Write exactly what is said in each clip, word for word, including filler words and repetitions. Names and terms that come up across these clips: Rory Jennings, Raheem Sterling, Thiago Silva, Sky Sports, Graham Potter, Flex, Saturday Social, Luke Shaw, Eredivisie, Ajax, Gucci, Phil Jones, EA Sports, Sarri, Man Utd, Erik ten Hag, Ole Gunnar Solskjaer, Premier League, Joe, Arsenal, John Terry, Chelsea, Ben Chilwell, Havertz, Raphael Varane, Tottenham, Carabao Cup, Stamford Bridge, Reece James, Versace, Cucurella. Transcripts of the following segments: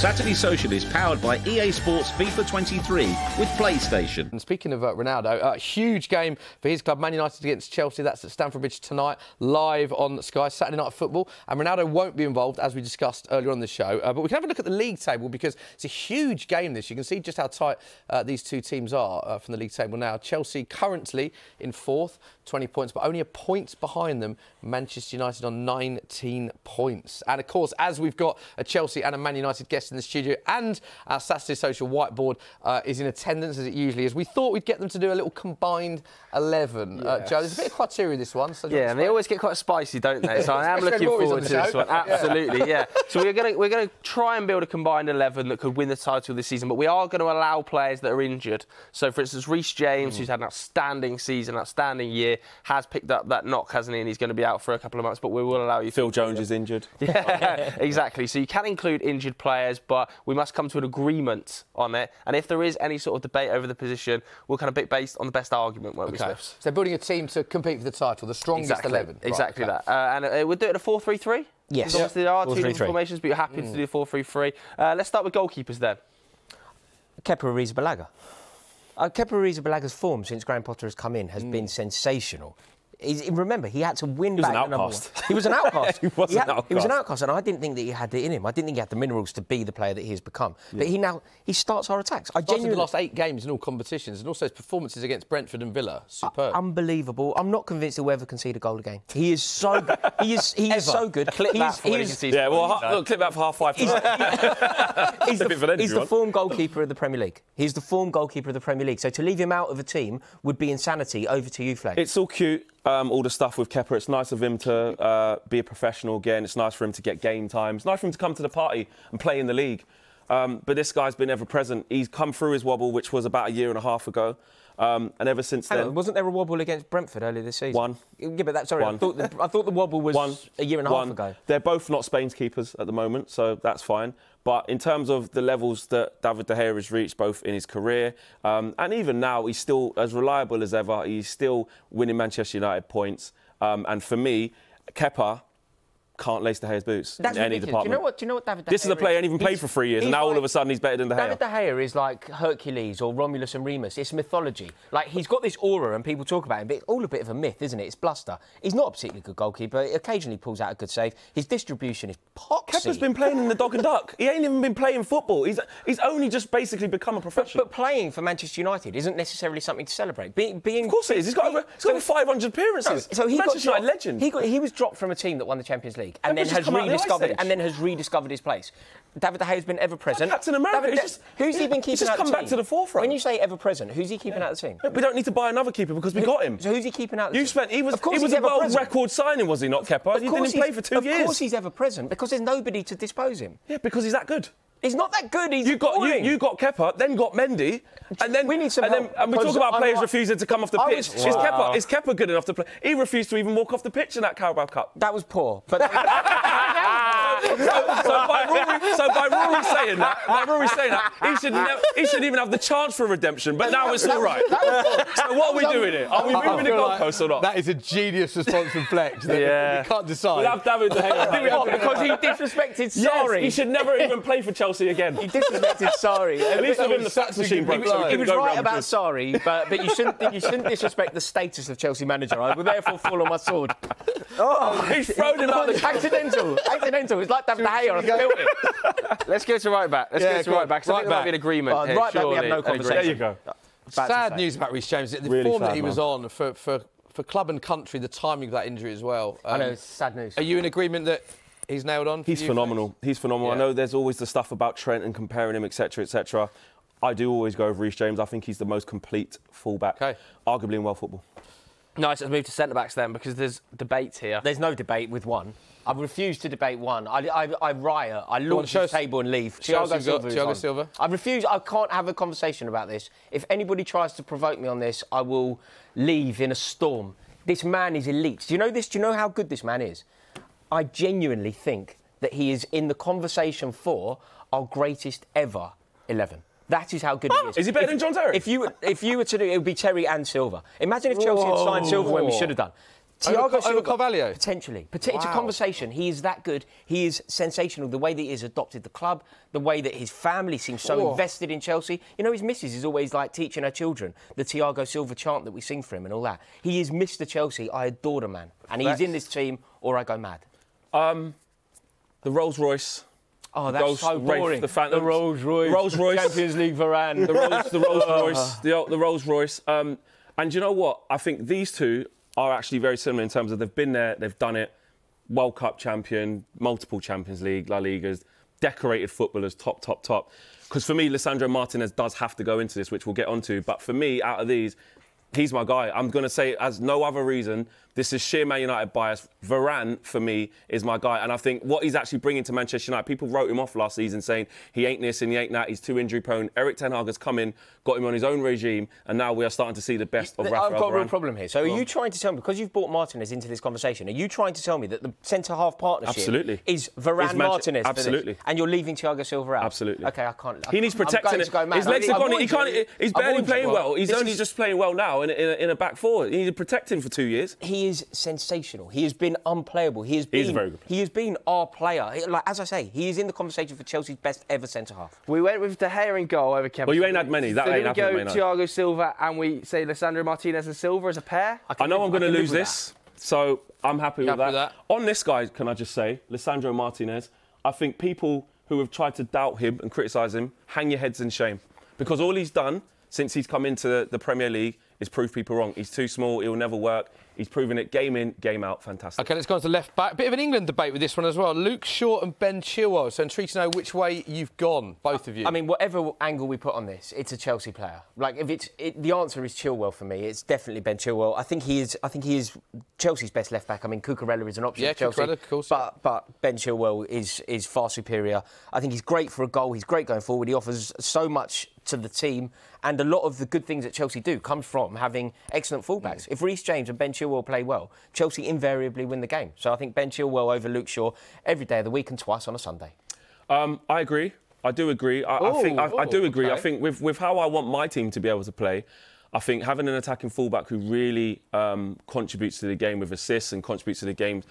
Saturday Social is powered by E A Sports FIFA twenty-three with PlayStation. And speaking of uh, Ronaldo, a huge game for his club, Man United against Chelsea. That's at Stamford Bridge tonight, live on Sky, Saturday Night Football. And Ronaldo won't be involved, as we discussed earlier on the show. Uh, but we can have a look at the league table, because it's a huge game this. You can see just how tight uh, these two teams are uh, from the league table now. Chelsea currently in fourth, twenty points, but only a point behind them. Manchester United on nineteen points. And of course, as we've got a Chelsea and a Man United guest in the studio, and our Saturday Social whiteboard uh, is in attendance, as it usually is, we thought we'd get them to do a little combined eleven. Yes. Uh, Joe, there's a bit of criteria in this one. So yeah, and they always get quite spicy, don't they? So I am looking forward to this one. Absolutely, yeah. So we're going to we're going to try and build a combined eleven that could win the title this season, but we are going to allow players that are injured. So for instance, Reece James, mm. who's had an outstanding season, outstanding year, has picked up that knock, hasn't he? And he's going to be out for a couple of months, but we will allow you. Phil Jones is injured. Yeah, exactly. So you can include injured players, but we must come to an agreement on it. And if there is any sort of debate over the position, we'll kind of be based on the best argument, won't we, Smiths? So building a team to compete for the title, the strongest exactly. eleven. Right, exactly okay. that. Uh, and uh, we'll do it in a four three three. Yes. Yep. Obviously there are two formations, but you're happy mm. to do four three three. Uh, let's start with goalkeepers then. Kepa Ariza Balaga. Uh, Kepa Ariza Balaga's form since Graham Potter has come in has mm. been sensational. He's, remember, he had to win he back the number one. He was an outcast. he was he had, an outcast. He was an outcast, and I didn't think that he had it in him. I didn't think he had the minerals to be the player that he has become. Yeah. But he now, he starts our attacks. I genuinely... the last eight games in all competitions, and also his performances against Brentford and Villa. Superb. Uh, unbelievable. I'm not convinced he'll ever concede a goal again. He is so good. He is, he is so good. Clip he's, that for he is, Yeah, well, ha look, clip that for half five. He's, he's the, he's energy, the form goalkeeper of the Premier League. He's the form goalkeeper of the Premier League. So to leave him out of a team would be insanity. Over to you, Fleck. It's all cute. Um, all the stuff with Kepa, it's nice of him to uh, be a professional again. It's nice for him to get game time. It's nice for him to come to the party and play in the league. Um, but this guy's been ever-present. He's come through his wobble, which was about a year and a half ago. Um, and ever since Hang then... on, wasn't there a wobble against Brentford earlier this season? One. Yeah, but that, sorry, One. I, thought the, I thought the wobble was One. a year and a One. half ago. They're both not Spain's keepers at the moment, so that's fine. But in terms of the levels that David De Gea has reached, both in his career um, and even now, he's still as reliable as ever. He's still winning Manchester United points. Um, and for me, Kepa can't lace De Gea's boots That's in any ridiculous. department. Do you know what? Do you know what David De Gea? This is a player who even played for three years, and now like, all of a sudden he's better than De Gea. David De Gea is like Hercules or Romulus and Remus. It's mythology. Like he's got this aura, and people talk about him, but it's all a bit of a myth, isn't it? It's bluster. He's not a particularly good goalkeeper. He occasionally pulls out a good save. His distribution is poxy. Kepa's been playing in the dog and duck. He ain't even been playing football. He's he's only just basically become a professional. But, but playing for Manchester United isn't necessarily something to celebrate. Be, being of course it is. He's got over, he's got over five hundred appearances. So he Manchester United legend. He got he was dropped from a team that won the Champions League. And then, has rediscovered, and then has rediscovered his place. David De Gea has been ever-present. Captain America. David, just, who's he been keeping just out come the team? back to the forefront. When you say ever-present, who's he keeping yeah. out of the team? We don't need to buy another keeper because we Who, got him. So who's he keeping out of the you team? Spent, he was, of course he was a world record signing, was he not, Kepa? Of he didn't play for two of years. Of course he's ever-present because there's nobody to dispose him. Yeah, because he's that good. He's not that good. He's you got you, you got Kepa, then got Mendy, and then we need some and, then, and we talk about players not, refusing to come off the pitch. Was, is, wow. Kepa, is Kepa good enough to play? He refused to even walk off the pitch in that Carabao Cup. That was poor. But so, so, by Rory, so by Rory saying that, by Rory saying that, he should never, he shouldn't even have the chance for redemption. But now it's all right. So what are we doing here? Are we moving the goalposts or not? That is a genius response from Flex. Yeah, we can't decide. We'll have David De Gea because he disrespected Sarri. Yes, he should never even play for Chelsea again. He disrespected Sarri. At least give him the fact machine break. So he was right about Sarri, but but you shouldn't you shouldn't disrespect the status of Chelsea manager. I would therefore fall on my sword. Oh, he's thrown him out. Accidental. Accidental. Like David De Gea, I built it. Let's go to right back. Let's yeah, go to right back. So right back. Might be an agreement. Uh, here, right surely. back. We have no conversation. There you go. Bad sad news about Reece James. The really form that he man. was on for, for for club and country, the timing of that injury as well. Um, I know. It's sad news. Are you in agreement that he's nailed on? For he's, you phenomenal. Guys? he's phenomenal. He's yeah. phenomenal. I know there's always the stuff about Trent and comparing him, et cetera, et cetera. I do always go with Reece James. I think he's the most complete fullback, okay. arguably in world football. Nice. Let's move to centre backs then, because there's debate here. There's no debate with one. I refuse to debate one. I, I, I riot. I launch the table and leave. Thiago Silva. Thiago Silva. I refuse. I can't have a conversation about this. If anybody tries to provoke me on this, I will leave in a storm. This man is elite. Do you know this? Do you know how good this man is? I genuinely think that he is in the conversation for our greatest ever eleven. That is how good oh, he is. Is he better if, than John Terry? If you, if you were to do it, it would be Terry and Silva. Imagine if Chelsea Whoa. had signed Silva when we should have done. Thiago over, Silva, over Carvalho? Potentially. Pot wow. It's a conversation. He is that good. He is sensational. The way that he has adopted the club, the way that his family seems so oh. invested in Chelsea. You know, his missus is always, like, teaching her children the Thiago Silva chant that we sing for him and all that. He is Mister Chelsea. I adore the man. And Flex. He's in this team or I go mad. Um, the Rolls-Royce... Oh, that's Rolls, so boring. Rafe, the, the Rolls Royce, Rolls Royce, Champions League Varane, the Rolls, the Rolls Royce, the, the Rolls Royce. Um, and you know what? I think these two are actually very similar in terms of they've been there, they've done it. World Cup champion, multiple Champions League, La Ligas, decorated footballers, top, top, top. Because for me, Lisandro Martinez does have to go into this, which we'll get onto. But for me, out of these, he's my guy. I'm going to say, as no other reason, this is sheer Man United bias. Varane, for me, is my guy. And I think what he's actually bringing to Manchester United, people wrote him off last season saying he ain't this and he ain't that, he's too injury-prone. Erik ten Hag has come in, got him on his own regime, and now we are starting to see the best of Raphael Varane. I've got a real problem here. So are you trying to tell me, because you've brought Martinez into this conversation, are you trying to tell me that the centre-half partnership absolutely. Is Varane-Martinez? Absolutely. And you're leaving Thiago Silva out? Absolutely. OK, I can't... I he needs protecting. His legs are gone. He can't, he's barely playing well. He's only just playing well now. In a, in a back four, you need to protect him for two years. He is sensational. He has been unplayable. He has been. He's a very good player. He has been our player. He, like as I say, he is in the conversation for Chelsea's best ever centre half. We went with De Gea in goal over Kevin. Well, you ain't had many. That so ain't happened. We go Thiago Silva and we say Lisandro Martinez and Silva as a pair. I, I know live, I'm going to lose this, that. So I'm happy, with, happy that. with that. On this guy, can I just say, Lisandro Martinez? I think people who have tried to doubt him and criticise him, hang your heads in shame, because all he's done since he's come into the Premier League is prove people wrong. He's too small, he'll never work. He's proven it game in, game out. Fantastic. OK, let's go on to left back. Bit of an England debate with this one as well. Luke Shaw and Ben Chilwell. So intrigued to know which way you've gone, both of you. I mean, whatever angle we put on this, it's a Chelsea player. Like, if it's it, the answer is Chilwell for me. It's definitely Ben Chilwell. I think he is. I think he is Chelsea's best left back. I mean, Cucurella is an option. Yeah, for Chelsea, Cucurella, of course. But but Ben Chilwell is is far superior. I think he's great for a goal. He's great going forward. He offers so much to the team, and a lot of the good things that Chelsea do comes from having excellent fullbacks. Mm. If Reece James and Ben Chilwell will play well, Chelsea invariably win the game. So I think Ben Chilwell over Luke Shaw every day of the week and twice on a Sunday. Um, I agree. I do agree. I, ooh, I think I, ooh, I do agree. Okay. I think with with how I want my team to be able to play, I think having an attacking fullback who really um, contributes to the game with assists and contributes to the game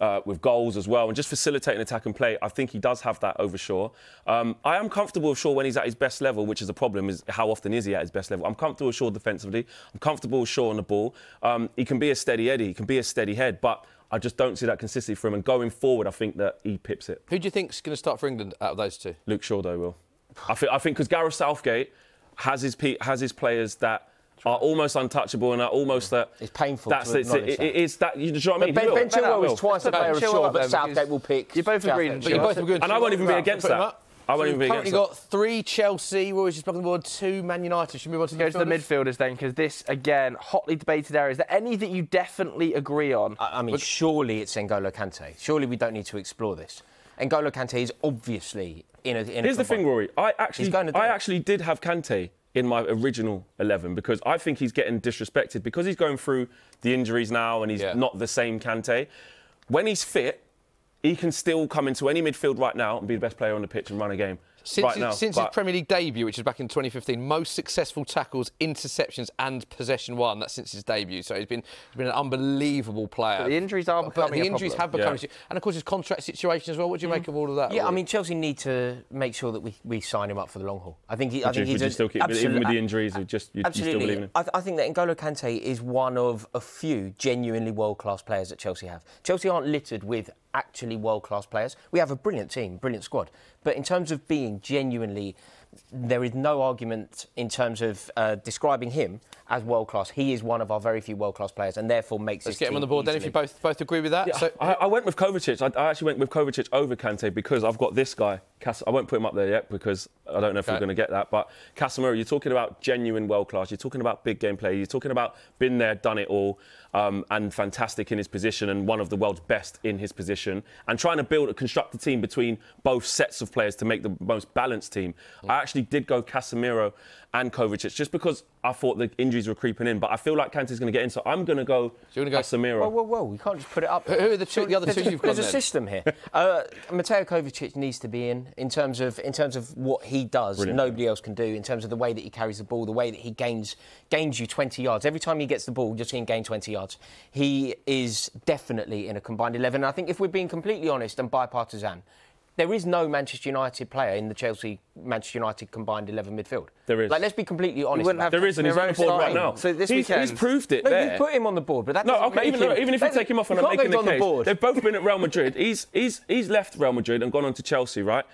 uh, with goals as well, and just facilitating attack and play, I think he does have that over Shaw. Um, I am comfortable with Shaw when he's at his best level, which is a problem, is how often is he at his best level. I'm comfortable with Shaw defensively. I'm comfortable with Shaw on the ball. Um, he can be a steady Eddie, he can be a steady head, but I just don't see that consistency for him. And going forward, I think that he pips it. Who do you think's going to start for England out of those two? Luke Shaw, though, Will. I think I think because Gareth Southgate has his, has his players that are almost untouchable and are almost that. It's painful. That's to it's, it, that. It is that. You know what I mean? Ben, ben Chilwell is twice the player of Shaw, but Southgate will pick. You both agree, but you both agree. And I won't even be against that. I won't even be against that. Currently got three Chelsea. We're just blocking the board. Two Man United. Should we move on to go to the midfielders then? Because this again, hotly debated area. Is there any that you definitely agree on? I, I mean, surely it's N'Golo Kante. Surely we don't need to explore this. N'Golo Kante is obviously in a. Here's the thing, Rory. I actually, I actually did have Kante in my original eleven, because I think he's getting disrespected because he's going through the injuries now and he's yeah. not the same Kante. When he's fit, he can still come into any midfield right now and be the best player on the pitch and run a game. Since, right his, now, since his Premier League debut, which is back in twenty fifteen, most successful tackles, interceptions and possession won. That's since his debut. So he's been, he's been an unbelievable player. But the injuries are becoming but The a injuries problem. have become... Yeah. And, of course, his contract situation as well. What do you mm. make of all of that? Yeah, really? I mean, Chelsea need to make sure that we, we sign him up for the long haul. I think, he, I think you, he's... Would a, you still keep... Even with the injuries, you just, you, absolutely. you still believe in him? I, th I think that N'Golo Kante is one of a few genuinely world-class players that Chelsea have. Chelsea aren't littered with actually world-class players. We have a brilliant team, brilliant squad. But in terms of being genuinely, there is no argument in terms of uh, describing him as world-class. He is one of our very few world-class players and therefore makes Let's his get him on the board easily. Then if you both both agree with that. Yeah, so I, I went with Kovacic. I, I actually went with Kovacic over Kante because I've got this guy. Cas I won't put him up there yet because I don't know if okay. we're going to get that. But Casemiro, you're talking about genuine world-class. You're talking about big game play. You're talking about been there, done it all um, and fantastic in his position and one of the world's best in his position and trying to build a constructed team between both sets of players to make the most balanced team. Mm. I I actually did go Casemiro and Kovacic just because I thought the injuries were creeping in. But I feel like Kante's going to get in, so I'm going to go so go Casemiro. Whoa, whoa, whoa. We can't just put it up. Who are the, two, the other two you've got? There's a system here. Uh, Mateo Kovacic needs to be in, in terms of, in terms of what he does. Brilliant. Nobody else can do, in terms of the way that he carries the ball, the way that he gains, gains you twenty yards. Every time he gets the ball, you're seeing gain twenty yards. He is definitely in a combined eleven. And I think if we're being completely honest and bipartisan, there is no Manchester United player in the Chelsea Manchester United combined eleven midfield. There is. Like, let's be completely honest. Have there is, and he's on the board starting right now. So this he's, weekend, he's proved it. No, there. You put him on the board, but that no, okay, even, him, no, even if you take him off and I'm making the case, the they've both been at Real Madrid. he's he's he's left Real Madrid and gone on to Chelsea, right?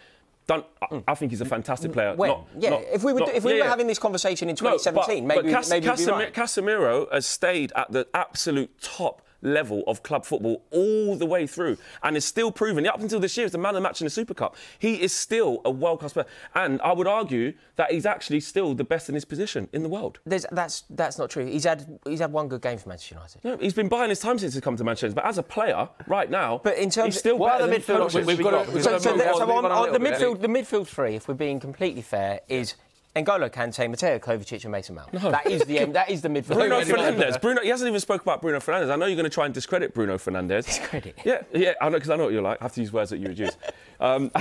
Done. I, I think he's a fantastic player. Not, yeah, not, if we were not, if we were yeah, having this conversation in twenty seventeen, no, but, maybe but Cas maybe Casemiro, right. Casemiro has stayed at the absolute top level of club football all the way through and is still proven, up until this year, is the man of the match in the Super Cup. He is still a world-class player. And I would argue that he's actually still the best in his position in the world. There's, that's, that's not true. He's had, he's had one good game for Manchester United. No, he's been buying his time since he's come to Manchester United. But as a player, right now, but in terms he's still what better are the midfield than we've got. We've got so the midfield, the midfield three, if we're being completely fair, is N'Golo Kante, Mateo Kovacic and Mason Mount. No. That is the end, that is the midfield. Bruno Fernandes. Bruno, he hasn't even spoke about Bruno Fernandes. I know you're going to try and discredit Bruno Fernandes. Discredit? Yeah, yeah, I know, because I know what you're like. I have to use words that you would use. um,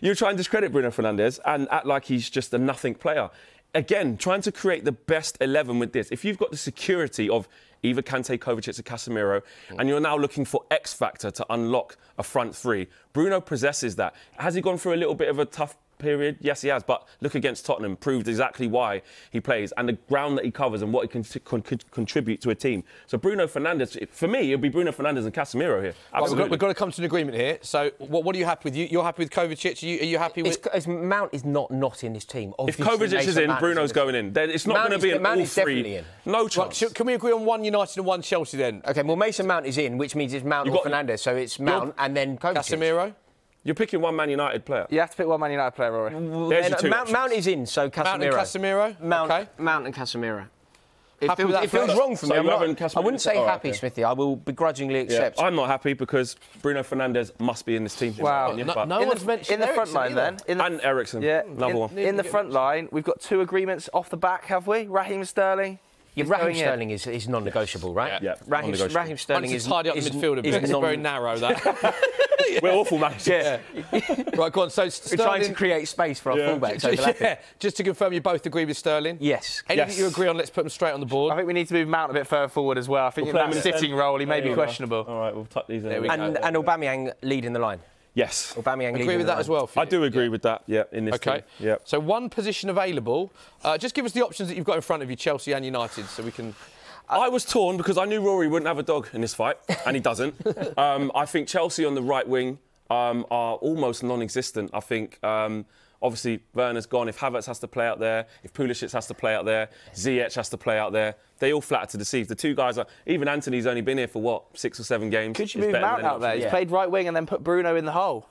you're trying to discredit Bruno Fernandes and act like he's just a nothing player. Again, trying to create the best eleven with this. If you've got the security of either Kante, Kovacic or Casemiro, mm. and you're now looking for X factor to unlock a front three, Bruno possesses that. Has he gone through a little bit of a tough period? Yes, he has. But look, against Tottenham, proved exactly why he plays and the ground that he covers and what he can con con contribute to a team. So Bruno Fernandes, for me, it'll be Bruno Fernandes and Casemiro here. Absolutely. Well, we've got to come to an agreement here. So what, what are you happy with? You, you're happy with Kovacic? Are you, are you happy with? It's, it's, Mount is not not in this team. Obviously, if Kovacic Mason is in, Mount Bruno's is going in. Then it's not going to be an all three. In. No chance. Well, can we agree on one United and one Chelsea then? Okay. Well, Mason Mount is in, which means it's Mount or Fernandes. So it's Mount and then Kovacic. Casemiro. You're picking one Man United player. You have to pick one Man United player, Rory. There's your two Mount, Mount is in, so Casemiro. Mount and Casemiro? Mount, okay. Mount and Casemiro. It happy feels, with that it feels wrong for so me. I'm not, I wouldn't say oh, happy, okay. Smithy. I will begrudgingly accept. Yeah, I'm not happy because Bruno Fernandes must be in this team. Wow. Opinion, no, no one's mentioned in the front line either. Then. In the, and Eriksen. Yeah. Another in, one. In the front line, we've got two agreements off the back, have we? Raheem Sterling. Yeah, Raheem Sterling is, is non-negotiable, yes. right? Yeah, yeah. Raheem, Raheem Sterling is tidy up is, midfield a bit. It's non very narrow. That yeah. We're awful matches. Yeah. Right, go on. So Sterling, we're trying to create space for our yeah. fullbacks. Overlapping. Yeah. Just to confirm, you both agree with Sterling. Yes. Anything yes. you agree on, let's put them straight on the board. I think we need to move Mount a bit further forward as well. I think we'll in that sitting end. role, he may yeah, be questionable. All right, we'll tuck these in. There we and, go. And Aubameyang leading the line. Yes. Aubameyang agree with that as well. I do agree yeah. with that. Yeah, in this okay. team. Yeah. So one position available. Uh, just give us the options that you've got in front of you, Chelsea and United, so we can. Uh, I was torn because I knew Rory wouldn't have a dog in this fight, and he doesn't. um, I think Chelsea on the right wing um, are almost non-existent. I think. Um, Obviously, Werner's gone. If Havertz has to play out there, if Pulisic has to play out there, Ziyech has to play out there, they all flatter to deceive. The two guys are... Even Antony's only been here for, what, six or seven games. Could you move Mount out there? Yeah. He's played right wing and then put Bruno in the hole.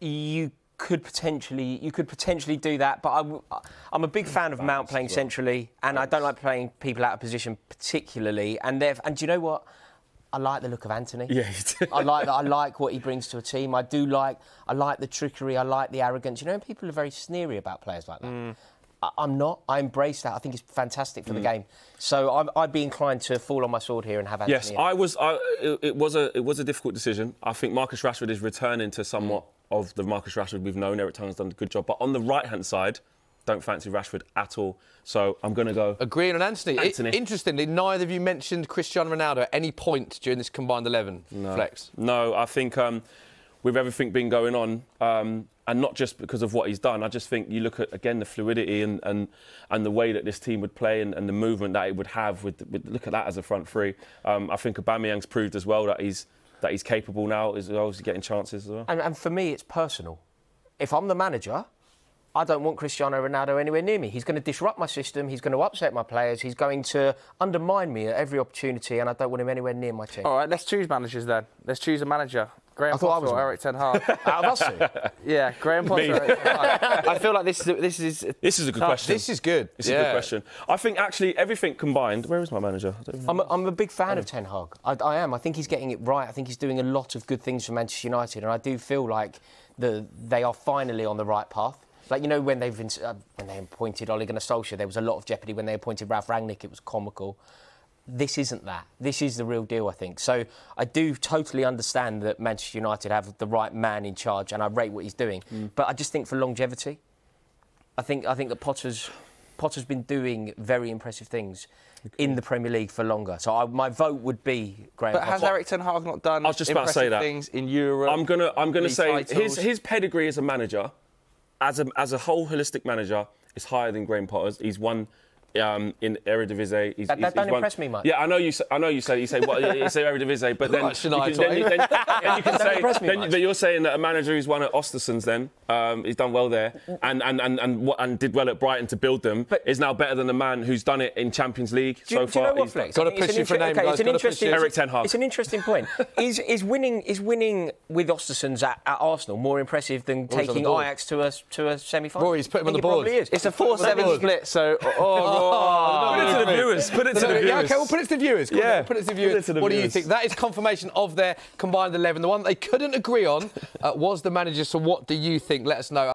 You could potentially... You could potentially do that, but I, I'm a big fan of Mount playing centrally, and I don't like playing people out of position particularly. And, and do you know what? I like the look of Antony. Yeah, I like that. I like what he brings to a team. I do like. I like the trickery. I like the arrogance. You know, people are very sneery about players like that. Mm. I, I'm not. I embrace that. I think it's fantastic for mm. the game. So I'm, I'd be inclined to fall on my sword here and have Antony. Yes, in. I was. I, it, it was a. It was a difficult decision. I think Marcus Rashford is returning to somewhat mm. of the Marcus Rashford we've known. Erik ten Hag's done a good job, but on the right hand side. Don't fancy Rashford at all, so I'm going to go... Agreeing on Antony. Antony. It, interestingly, neither of you mentioned Cristiano Ronaldo at any point during this combined eleven, no. Flex. No, I think um, with everything been going on, um, and not just because of what he's done, I just think you look at, again, the fluidity and, and, and the way that this team would play and, and the movement that it would have, with, with look at that as a front three. Um, I think Aubameyang's proved as well that he's, that he's capable now, as well as getting chances as well. And, and for me, it's personal. If I'm the manager... I don't want Cristiano Ronaldo anywhere near me. He's going to disrupt my system. He's going to upset my players. He's going to undermine me at every opportunity, and I don't want him anywhere near my team. All right, let's choose managers then. Let's choose a manager. Graham Potter or Erik ten Hag? Out of us two? Yeah, Graham Potter. Eric ten Hag. I feel like this is a, this is a, this is a good tough. question. This is good. It's yeah. a good question. I think actually everything combined. Where is my manager? I don't I'm, a, I'm a big fan oh. of ten Hag. I, I am. I think he's getting it right. I think he's doing a lot of good things for Manchester United, and I do feel like the they are finally on the right path. Like, you know, when they've uh, when they appointed Ole Gunnar Solskjaer, there was a lot of jeopardy. When they appointed Ralph Rangnick, it was comical. This isn't that. This is the real deal, I think. So I do totally understand that Manchester United have the right man in charge, and I rate what he's doing. Mm. But I just think for longevity, I think I think that Potter's Potter's been doing very impressive things okay. in the Premier League for longer. So I, my vote would be Graham Potter. But has Erik ten Hag not done I was just impressive about to say that. things in Europe? I'm gonna I'm gonna say his, his pedigree as a manager, as a as a whole holistic manager, is higher than Graham Potter's. He's won. Um, in Eredivisie, he's, that, that he's, don't he's impress me much. Yeah, I know you. Say, I know you say you say what well, you say Eredivisie, but then you can say then, then you're saying that a manager who's won at Ostersunds, then um, he's done well there, and and and and, and did well at Brighton to build them, but, is now better than the man who's done it in Champions League so far. Got to push you for a name, guys. Erik ten Hag. It's an interesting point. is is winning is winning with Ostersunds at, at Arsenal more impressive than taking Ajax to a to a semi-final? He's put him on the board. It's a four seven split, so. Oh, put it to the viewers. Put it to the viewers. Yeah, OK, we'll put it to the viewers. Come yeah. on, put it to the viewers. Put it to the what viewers. do you think? That is confirmation of their combined eleven. The one they couldn't agree on uh, was the manager. So what do you think? Let us know.